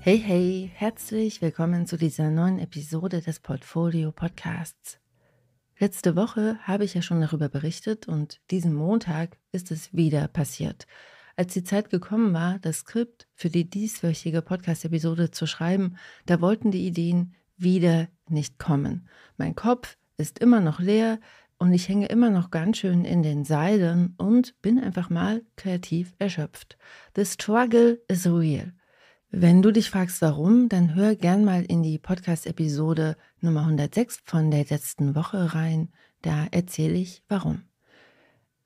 Hey, hey, herzlich willkommen zu dieser neuen Episode des Portfolio-Podcasts. Letzte Woche habe ich ja schon darüber berichtet und diesen Montag ist es wieder passiert. Als die Zeit gekommen war, das Skript für die dieswöchige Podcast-Episode zu schreiben, da wollten die Ideen wieder nicht kommen. Mein Kopf ist immer noch leer und ich hänge immer noch ganz schön in den Seilen und bin einfach mal kreativ erschöpft. The struggle is real. Wenn du dich fragst, warum, dann hör gern mal in die Podcast-Episode Nummer 106 von der letzten Woche rein. Da erzähle ich, warum.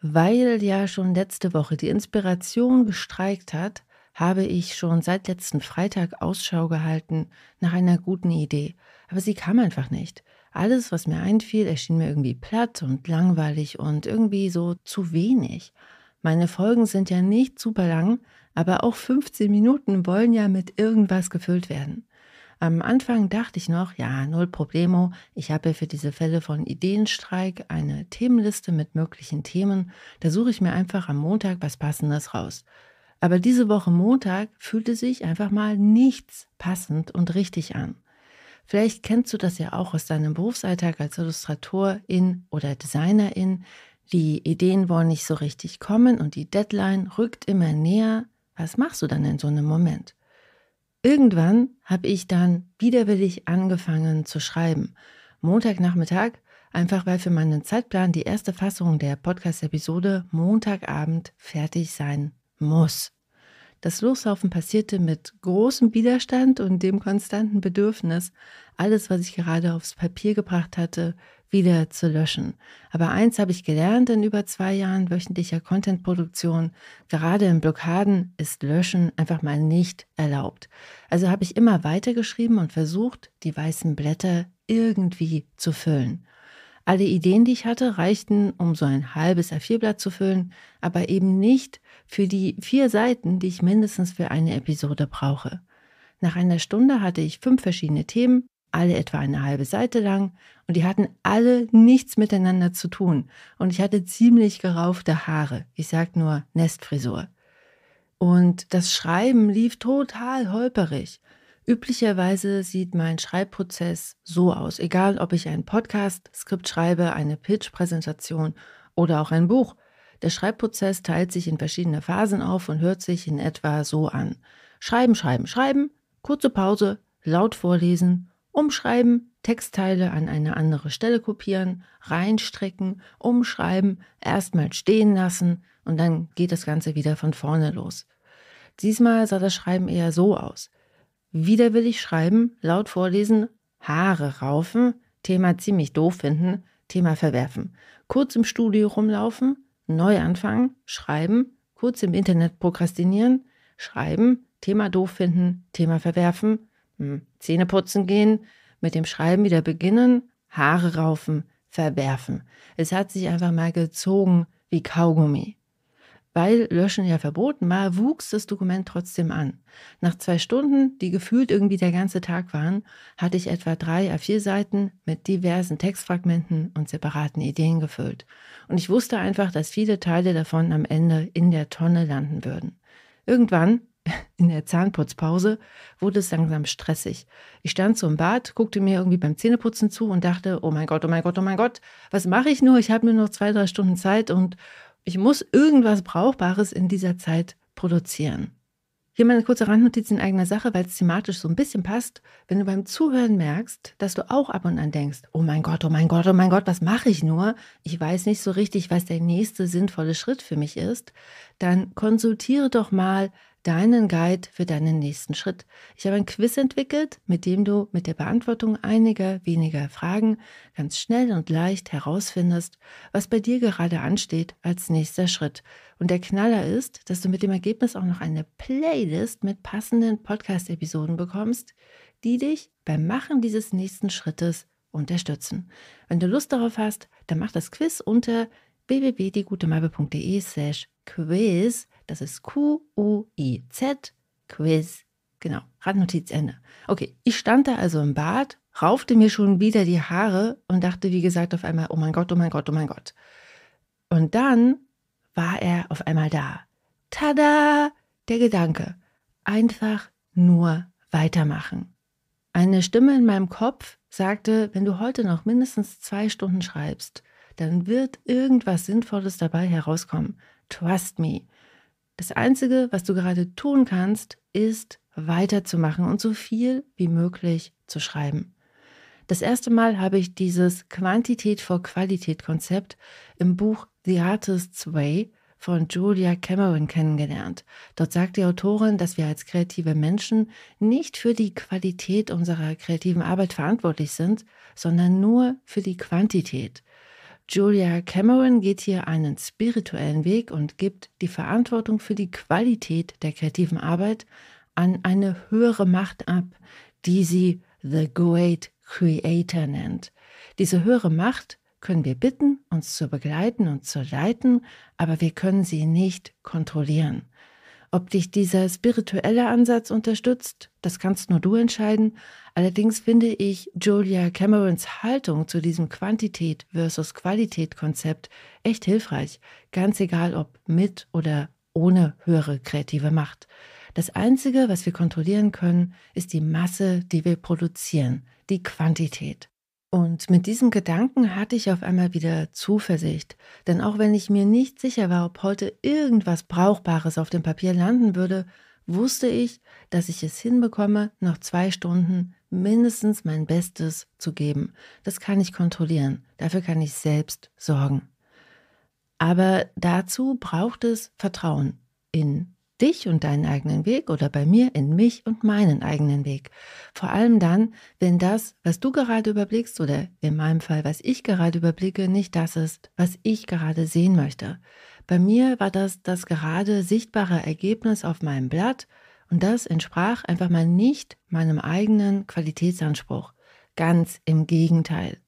Weil ja schon letzte Woche die Inspiration gestreikt hat, habe ich schon seit letzten Freitag Ausschau gehalten nach einer guten Idee. Aber sie kam einfach nicht. Alles, was mir einfiel, erschien mir irgendwie platt und langweilig und irgendwie so zu wenig. Meine Folgen sind ja nicht super lang, aber auch 15 Minuten wollen ja mit irgendwas gefüllt werden. Am Anfang dachte ich noch, ja, null problemo, ich habe ja für diese Fälle von Ideenstreik eine Themenliste mit möglichen Themen, da suche ich mir einfach am Montag was Passendes raus. Aber diese Woche Montag fühlte sich einfach mal nichts passend und richtig an. Vielleicht kennst du das ja auch aus deinem Berufsalltag als Illustratorin oder Designerin. Die Ideen wollen nicht so richtig kommen und die Deadline rückt immer näher. Was machst du dann in so einem Moment? Irgendwann habe ich dann widerwillig angefangen zu schreiben. Montagnachmittag, einfach weil für meinen Zeitplan die erste Fassung der Podcast-Episode Montagabend fertig sein muss. Das Loslaufen passierte mit großem Widerstand und dem konstanten Bedürfnis, alles, was ich gerade aufs Papier gebracht hatte, wieder zu löschen. Aber eins habe ich gelernt in über 2 Jahren wöchentlicher Content-Produktion, gerade in Blockaden ist Löschen einfach mal nicht erlaubt. Also habe ich immer weitergeschrieben und versucht, die weißen Blätter irgendwie zu füllen. Alle Ideen, die ich hatte, reichten, um so ein halbes A4-Blatt zu füllen, aber eben nicht für die 4 Seiten, die ich mindestens für eine Episode brauche. Nach einer Stunde hatte ich 5 verschiedene Themen, alle etwa eine halbe Seite lang, und die hatten alle nichts miteinander zu tun. Und ich hatte ziemlich geraufte Haare. Ich sag nur Nestfrisur. Und das Schreiben lief total holperig. Üblicherweise sieht mein Schreibprozess so aus, egal ob ich ein Podcast-Skript schreibe, eine Pitch-Präsentation oder auch ein Buch. Der Schreibprozess teilt sich in verschiedene Phasen auf und hört sich in etwa so an. Schreiben, schreiben, schreiben, kurze Pause, laut vorlesen, umschreiben, Textteile an eine andere Stelle kopieren, reinstrecken, umschreiben, erstmal stehen lassen und dann geht das Ganze wieder von vorne los. Diesmal sah das Schreiben eher so aus. Widerwillig schreiben, laut vorlesen, Haare raufen, Thema ziemlich doof finden, Thema verwerfen, kurz im Studio rumlaufen, neu anfangen, schreiben, kurz im Internet prokrastinieren, schreiben, Thema doof finden, Thema verwerfen, Zähne putzen gehen, mit dem Schreiben wieder beginnen, Haare raufen, verwerfen. Es hat sich einfach mal gezogen wie Kaugummi. Weil Löschen ja verboten war, wuchs das Dokument trotzdem an. Nach 2 Stunden, die gefühlt irgendwie der ganze Tag waren, hatte ich etwa 3 A4 Seiten mit diversen Textfragmenten und separaten Ideen gefüllt. Und ich wusste einfach, dass viele Teile davon am Ende in der Tonne landen würden. Irgendwann, in der Zahnputzpause, wurde es langsam stressig. Ich stand so im Bad, guckte mir irgendwie beim Zähneputzen zu und dachte, oh mein Gott, oh mein Gott, oh mein Gott, was mache ich nur? Ich habe nur noch 2, 3 Stunden Zeit und ich muss irgendwas Brauchbares in dieser Zeit produzieren. Hier meine kurze Randnotiz in eigener Sache, weil es thematisch so ein bisschen passt. Wenn du beim Zuhören merkst, dass du auch ab und an denkst, oh mein Gott, oh mein Gott, oh mein Gott, was mache ich nur? Ich weiß nicht so richtig, was der nächste sinnvolle Schritt für mich ist. Dann konsultiere doch mal deinen Guide für deinen nächsten Schritt. Ich habe ein Quiz entwickelt, mit dem du mit der Beantwortung einiger weniger Fragen ganz schnell und leicht herausfindest, was bei dir gerade ansteht als nächster Schritt. Und der Knaller ist, dass du mit dem Ergebnis auch noch eine Playlist mit passenden Podcast-Episoden bekommst, die dich beim Machen dieses nächsten Schrittes unterstützen. Wenn du Lust darauf hast, dann mach das Quiz unter www.diegutemappe.de/quiz. Das ist Q-U-I-Z, Quiz, Genau, Randnotiz Ende. Okay, ich stand da also im Bad, raufte mir schon wieder die Haare und dachte, wie gesagt, auf einmal, oh mein Gott, oh mein Gott, oh mein Gott. Und dann war er auf einmal da. Tada! Der Gedanke. Einfach nur weitermachen. Eine Stimme in meinem Kopf sagte, wenn du heute noch mindestens 2 Stunden schreibst, dann wird irgendwas Sinnvolles dabei herauskommen. Trust me. Das Einzige, was du gerade tun kannst, ist weiterzumachen und so viel wie möglich zu schreiben. Das erste Mal habe ich dieses Quantität vor Qualität-Konzept im Buch The Artist's Way von Julia Cameron kennengelernt. Dort sagt die Autorin, dass wir als kreative Menschen nicht für die Qualität unserer kreativen Arbeit verantwortlich sind, sondern nur für die Quantität. Julia Cameron geht hier einen spirituellen Weg und gibt die Verantwortung für die Qualität der kreativen Arbeit an eine höhere Macht ab, die sie The Great Creator nennt. Diese höhere Macht können wir bitten, uns zu begleiten und zu leiten, aber wir können sie nicht kontrollieren. Ob dich dieser spirituelle Ansatz unterstützt, das kannst nur du entscheiden. Allerdings finde ich Julia Camerons Haltung zu diesem Quantität versus Qualität-Konzept echt hilfreich, ganz egal ob mit oder ohne höhere kreative Macht. Das Einzige, was wir kontrollieren können, ist die Masse, die wir produzieren, die Quantität. Und mit diesem Gedanken hatte ich auf einmal wieder Zuversicht. Denn auch wenn ich mir nicht sicher war, ob heute irgendwas Brauchbares auf dem Papier landen würde, wusste ich, dass ich es hinbekomme, noch 2 Stunden mindestens mein Bestes zu geben. Das kann ich kontrollieren. Dafür kann ich selbst sorgen. Aber dazu braucht es Vertrauen in dich und deinen eigenen Weg oder bei mir in mich und meinen eigenen Weg. Vor allem dann, wenn das, was du gerade überblickst oder in meinem Fall, was ich gerade überblicke, nicht das ist, was ich gerade sehen möchte. Bei mir war das gerade sichtbare Ergebnis auf meinem Blatt und das entsprach einfach mal nicht meinem eigenen Qualitätsanspruch. Ganz im Gegenteil.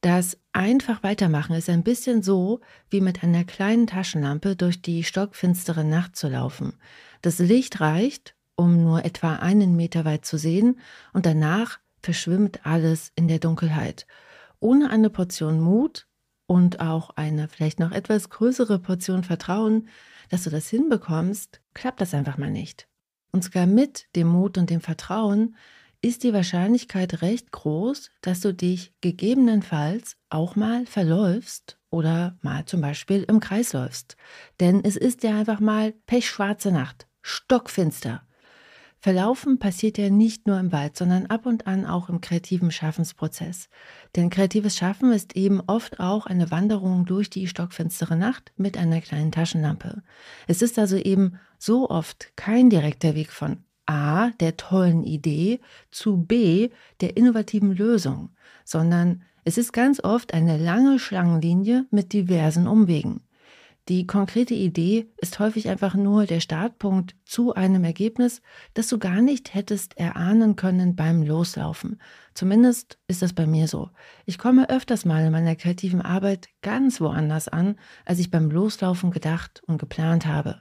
Das einfach weitermachen ist ein bisschen so, wie mit einer kleinen Taschenlampe durch die stockfinstere Nacht zu laufen. Das Licht reicht, um nur etwa 1 Meter weit zu sehen, und danach verschwimmt alles in der Dunkelheit. Ohne eine Portion Mut und auch eine vielleicht noch etwas größere Portion Vertrauen, dass du das hinbekommst, klappt das einfach mal nicht. Und sogar mit dem Mut und dem Vertrauen ist die Wahrscheinlichkeit recht groß, dass du dich gegebenenfalls auch mal verläufst oder mal zum Beispiel im Kreis läufst. Denn es ist ja einfach mal pechschwarze Nacht, stockfinster. Verlaufen passiert ja nicht nur im Wald, sondern ab und an auch im kreativen Schaffensprozess. Denn kreatives Schaffen ist eben oft auch eine Wanderung durch die stockfinstere Nacht mit einer kleinen Taschenlampe. Es ist also eben so oft kein direkter Weg von A, der tollen Idee, zu B, der innovativen Lösung, sondern es ist ganz oft eine lange Schlangenlinie mit diversen Umwegen. Die konkrete Idee ist häufig einfach nur der Startpunkt zu einem Ergebnis, das du gar nicht hättest erahnen können beim Loslaufen. Zumindest ist das bei mir so. Ich komme öfters mal in meiner kreativen Arbeit ganz woanders an, als ich beim Loslaufen gedacht und geplant habe.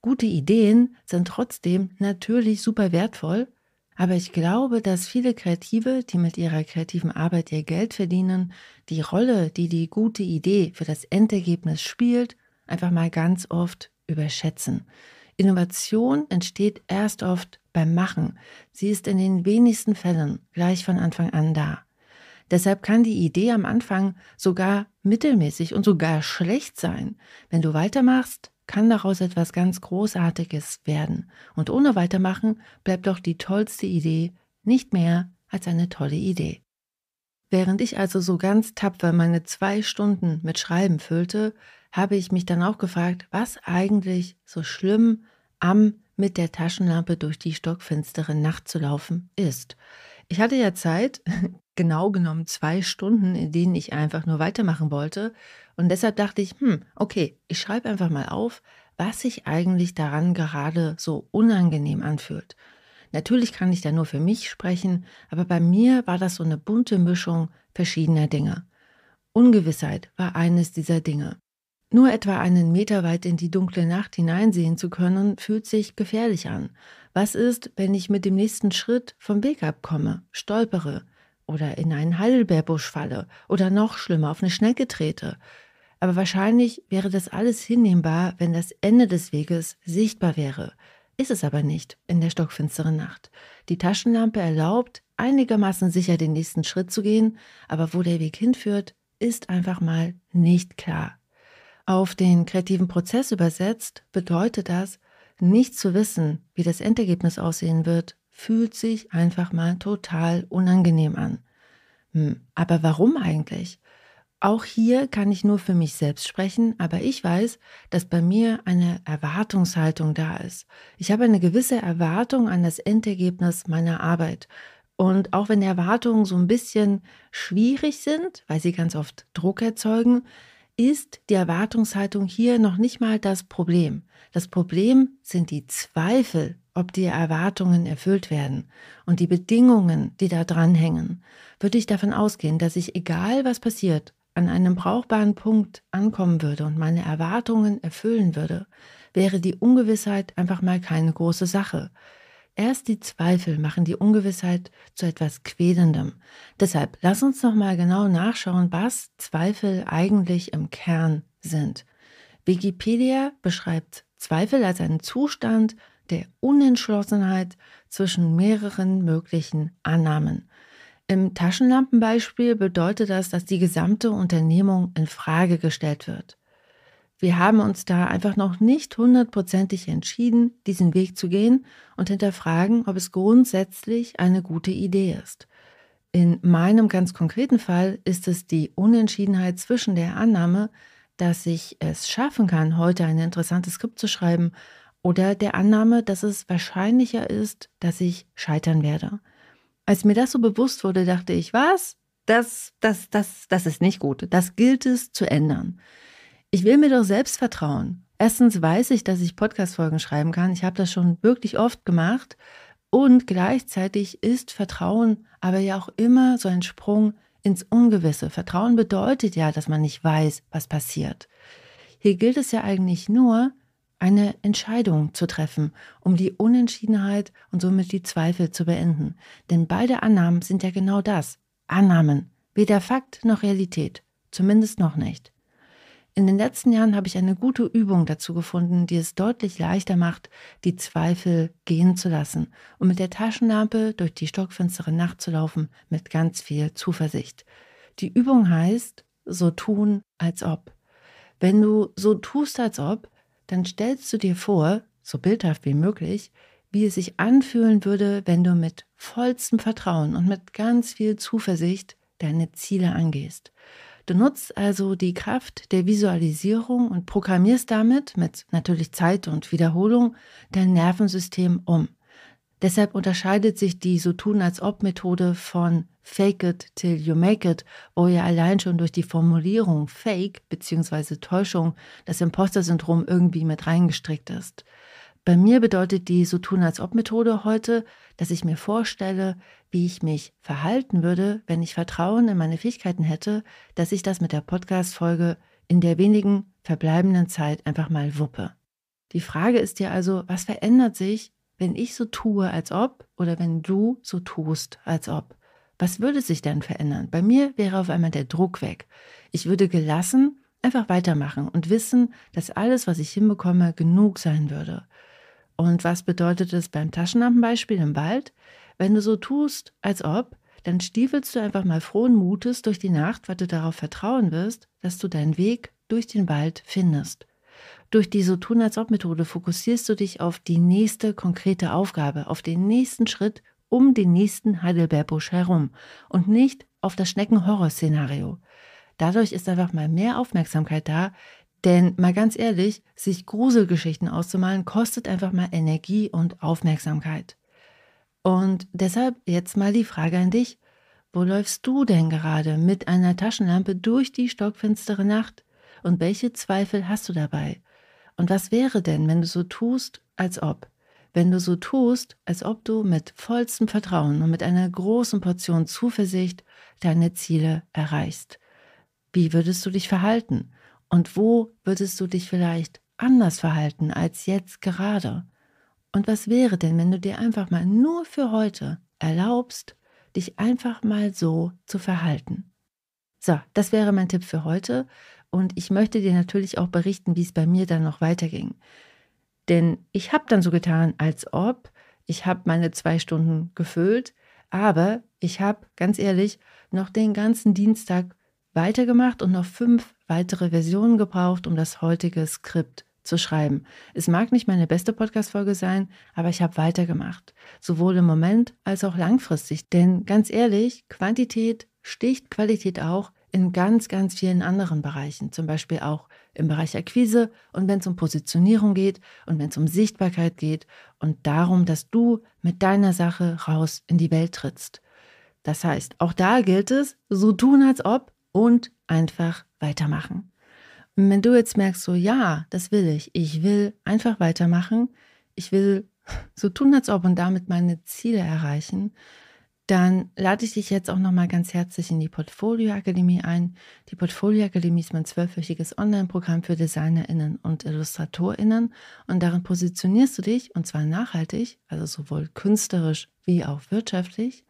Gute Ideen sind trotzdem natürlich super wertvoll, aber ich glaube, dass viele Kreative, die mit ihrer kreativen Arbeit ihr Geld verdienen, die Rolle, die die gute Idee für das Endergebnis spielt, einfach mal ganz oft überschätzen. Innovation entsteht erst oft beim Machen. Sie ist in den wenigsten Fällen gleich von Anfang an da. Deshalb kann die Idee am Anfang sogar mittelmäßig und sogar schlecht sein. Wenn du weitermachst, kann daraus etwas ganz Großartiges werden. Und ohne Weitermachen bleibt doch die tollste Idee nicht mehr als eine tolle Idee. Während ich also so ganz tapfer meine 2 Stunden mit Schreiben füllte, habe ich mich dann auch gefragt, was eigentlich so schlimm am mit der Taschenlampe durch die stockfinstere Nacht zu laufen ist. Ich hatte ja Zeit, genau genommen 2 Stunden, in denen ich einfach nur weitermachen wollte. Und deshalb dachte ich, okay, ich schreibe einfach mal auf, was sich eigentlich daran gerade so unangenehm anfühlt. Natürlich kann ich da nur für mich sprechen, aber bei mir war das so eine bunte Mischung verschiedener Dinge. Ungewissheit war eines dieser Dinge. Nur etwa 1 Meter weit in die dunkle Nacht hineinsehen zu können, fühlt sich gefährlich an. Was ist, wenn ich mit dem nächsten Schritt vom Weg abkomme, stolpere oder in einen Heidelbeerbusch falle oder noch schlimmer auf eine Schnecke trete? Aber wahrscheinlich wäre das alles hinnehmbar, wenn das Ende des Weges sichtbar wäre. Ist es aber nicht in der stockfinsteren Nacht. Die Taschenlampe erlaubt, einigermaßen sicher den nächsten Schritt zu gehen, aber wo der Weg hinführt, ist einfach mal nicht klar. Auf den kreativen Prozess übersetzt bedeutet das, nicht zu wissen, wie das Endergebnis aussehen wird, fühlt sich einfach mal total unangenehm an. Aber warum eigentlich? Auch hier kann ich nur für mich selbst sprechen, aber ich weiß, dass bei mir eine Erwartungshaltung da ist. Ich habe eine gewisse Erwartung an das Endergebnis meiner Arbeit. Und auch wenn die Erwartungen so ein bisschen schwierig sind, weil sie ganz oft Druck erzeugen, ist die Erwartungshaltung hier noch nicht mal das Problem. Das Problem sind die Zweifel, ob die Erwartungen erfüllt werden und die Bedingungen, die da dranhängen. Würde ich davon ausgehen, dass ich, egal was passiert, an einem brauchbaren Punkt ankommen würde und meine Erwartungen erfüllen würde, wäre die Ungewissheit einfach mal keine große Sache. Erst die Zweifel machen die Ungewissheit zu etwas Quälendem. Deshalb lass uns nochmal genau nachschauen, was Zweifel eigentlich im Kern sind. Wikipedia beschreibt Zweifel als einen Zustand der Unentschlossenheit zwischen mehreren möglichen Annahmen. Im Taschenlampenbeispiel bedeutet das, dass die gesamte Unternehmung in Frage gestellt wird. Wir haben uns da einfach noch nicht hundertprozentig entschieden, diesen Weg zu gehen und hinterfragen, ob es grundsätzlich eine gute Idee ist. In meinem ganz konkreten Fall ist es die Unentschiedenheit zwischen der Annahme, dass ich es schaffen kann, heute ein interessantes Skript zu schreiben, oder der Annahme, dass es wahrscheinlicher ist, dass ich scheitern werde. Als mir das so bewusst wurde, dachte ich, was? Das ist nicht gut. Das gilt es zu ändern. Ich will mir doch selbst vertrauen. Erstens weiß ich, dass ich Podcast-Folgen schreiben kann. Ich habe das schon wirklich oft gemacht. Und gleichzeitig ist Vertrauen aber ja auch immer so ein Sprung ins Ungewisse. Vertrauen bedeutet ja, dass man nicht weiß, was passiert. Hier gilt es ja eigentlich nur, eine Entscheidung zu treffen, um die Unentschiedenheit und somit die Zweifel zu beenden. Denn beide Annahmen sind ja genau das. Annahmen. Weder Fakt noch Realität. Zumindest noch nicht. In den letzten Jahren habe ich eine gute Übung dazu gefunden, die es deutlich leichter macht, die Zweifel gehen zu lassen und mit der Taschenlampe durch die stockfinstere Nacht zu laufen mit ganz viel Zuversicht. Die Übung heißt, so tun, als ob. Wenn du so tust, als ob, dann stellst du dir vor, so bildhaft wie möglich, wie es sich anfühlen würde, wenn du mit vollstem Vertrauen und mit ganz viel Zuversicht deine Ziele angehst. Du nutzt also die Kraft der Visualisierung und programmierst damit, mit natürlich Zeit und Wiederholung, dein Nervensystem um. Deshalb unterscheidet sich die So-tun-als-ob-Methode von Fake it till you make it, wo ja allein schon durch die Formulierung Fake bzw. Täuschung das Imposter-Syndrom irgendwie mit reingestrickt ist. Bei mir bedeutet die So-tun-als-ob-Methode heute, dass ich mir vorstelle, wie ich mich verhalten würde, wenn ich Vertrauen in meine Fähigkeiten hätte, dass ich das mit der Podcast-Folge in der wenigen verbleibenden Zeit einfach mal wuppe. Die Frage ist dir also, was verändert sich, wenn ich so tue, als ob, oder wenn du so tust, als ob? Was würde sich denn verändern? Bei mir wäre auf einmal der Druck weg. Ich würde gelassen einfach weitermachen und wissen, dass alles, was ich hinbekomme, genug sein würde. Und was bedeutet es beim Taschenlampenbeispiel im Wald? Wenn du so tust, als ob, dann stiefelst du einfach mal frohen Mutes durch die Nacht, weil du darauf vertrauen wirst, dass du deinen Weg durch den Wald findest. Durch die So-tun-als-ob-Methode fokussierst du dich auf die nächste konkrete Aufgabe, auf den nächsten Schritt um den nächsten Heidelbeerbusch herum und nicht auf das Schnecken-Horror-Szenario. Dadurch ist einfach mal mehr Aufmerksamkeit da, denn mal ganz ehrlich, sich Gruselgeschichten auszumalen, kostet einfach mal Energie und Aufmerksamkeit. Und deshalb jetzt mal die Frage an dich, wo läufst du denn gerade mit einer Taschenlampe durch die stockfinstere Nacht? Und welche Zweifel hast du dabei? Und was wäre denn, wenn du so tust, als ob? Wenn du so tust, als ob du mit vollstem Vertrauen und mit einer großen Portion Zuversicht deine Ziele erreichst. Wie würdest du dich verhalten? Und wo würdest du dich vielleicht anders verhalten als jetzt gerade? Und was wäre denn, wenn du dir einfach mal nur für heute erlaubst, dich einfach mal so zu verhalten? So, das wäre mein Tipp für heute. Und ich möchte dir natürlich auch berichten, wie es bei mir dann noch weiterging. Denn ich habe dann so getan, als ob, ich habe meine 2 Stunden gefüllt, aber ich habe, ganz ehrlich, noch den ganzen Dienstag weitergemacht und noch 5 weitere Versionen gebraucht, um das heutige Skript zu schreiben. Es mag nicht meine beste Podcast-Folge sein, aber ich habe weitergemacht. Sowohl im Moment als auch langfristig. Denn ganz ehrlich, Quantität sticht Qualität auch in ganz, ganz vielen anderen Bereichen. Zum Beispiel auch im Bereich Akquise und wenn es um Positionierung geht und wenn es um Sichtbarkeit geht und darum, dass du mit deiner Sache raus in die Welt trittst. Das heißt, auch da gilt es, so tun als ob und einfach weitermachen. Und wenn du jetzt merkst, so ja, das will ich will einfach weitermachen, ich will so tun als ob und damit meine Ziele erreichen, dann lade ich dich jetzt auch nochmal ganz herzlich in die Portfolioakademie ein. Die Portfolioakademie ist mein 12-wöchiges Online-Programm für DesignerInnen und IllustratorInnen und darin positionierst du dich und zwar nachhaltig, also sowohl künstlerisch wie auch wirtschaftlich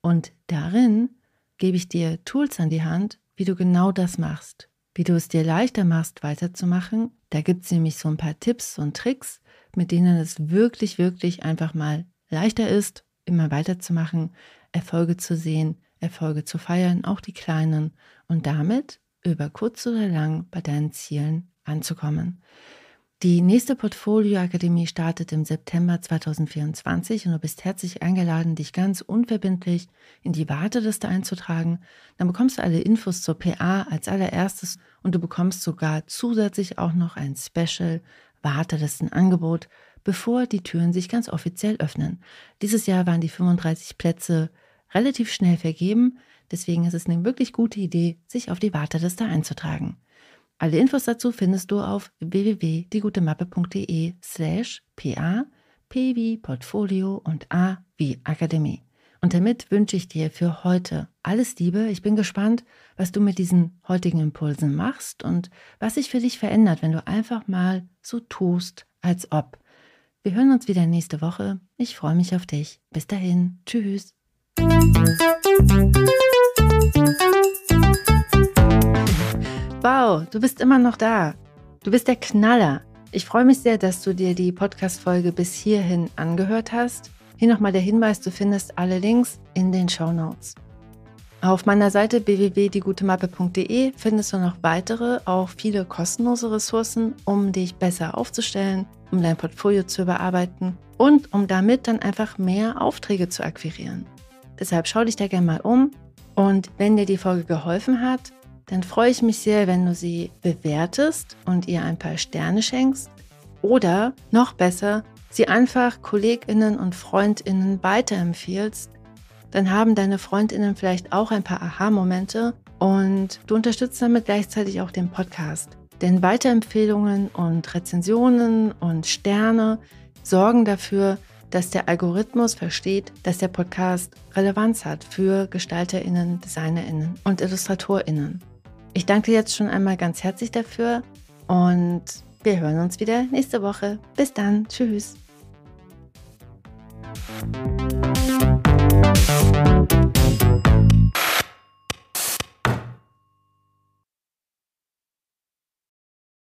und darin gebe ich dir Tools an die Hand, wie du genau das machst, wie du es dir leichter machst, weiterzumachen. Da gibt es nämlich so ein paar Tipps und Tricks, mit denen es wirklich, wirklich einfach mal leichter ist, immer weiterzumachen, Erfolge zu sehen, Erfolge zu feiern, auch die kleinen und damit über kurz oder lang bei deinen Zielen anzukommen. Die nächste Portfolioakademie startet im September 2024 und du bist herzlich eingeladen, dich ganz unverbindlich in die Warteliste einzutragen. Dann bekommst du alle Infos zur PA als allererstes und du bekommst sogar zusätzlich auch noch ein Special-Wartelistenangebot, bevor die Türen sich ganz offiziell öffnen. Dieses Jahr waren die 35 Plätze relativ schnell vergeben, deswegen ist es eine wirklich gute Idee, sich auf die Warteliste einzutragen. Alle Infos dazu findest du auf www.diegutemappe.de/PA, P wie Portfolio und A wie Akademie. Und damit wünsche ich dir für heute alles Liebe. Ich bin gespannt, was du mit diesen heutigen Impulsen machst und was sich für dich verändert, wenn du einfach mal so tust, als ob. Wir hören uns wieder nächste Woche. Ich freue mich auf dich. Bis dahin. Tschüss. Wow, du bist immer noch da. Du bist der Knaller. Ich freue mich sehr, dass du dir die Podcast-Folge bis hierhin angehört hast. Hier nochmal der Hinweis, du findest alle Links in den Shownotes. Auf meiner Seite www.diegutemappe.de findest du noch weitere, auch viele kostenlose Ressourcen, um dich besser aufzustellen, um dein Portfolio zu überarbeiten und um damit dann einfach mehr Aufträge zu akquirieren. Deshalb schau dich da gerne mal um und wenn dir die Folge geholfen hat, dann freue ich mich sehr, wenn du sie bewertest und ihr ein paar Sterne schenkst oder, noch besser, sie einfach KollegInnen und FreundInnen weiterempfiehlst. Dann haben deine FreundInnen vielleicht auch ein paar Aha-Momente und du unterstützt damit gleichzeitig auch den Podcast. Denn Weiterempfehlungen und Rezensionen und Sterne sorgen dafür, dass der Algorithmus versteht, dass der Podcast Relevanz hat für GestalterInnen, DesignerInnen und IllustratorInnen. Ich danke dir jetzt schon einmal ganz herzlich dafür und wir hören uns wieder nächste Woche. Bis dann. Tschüss.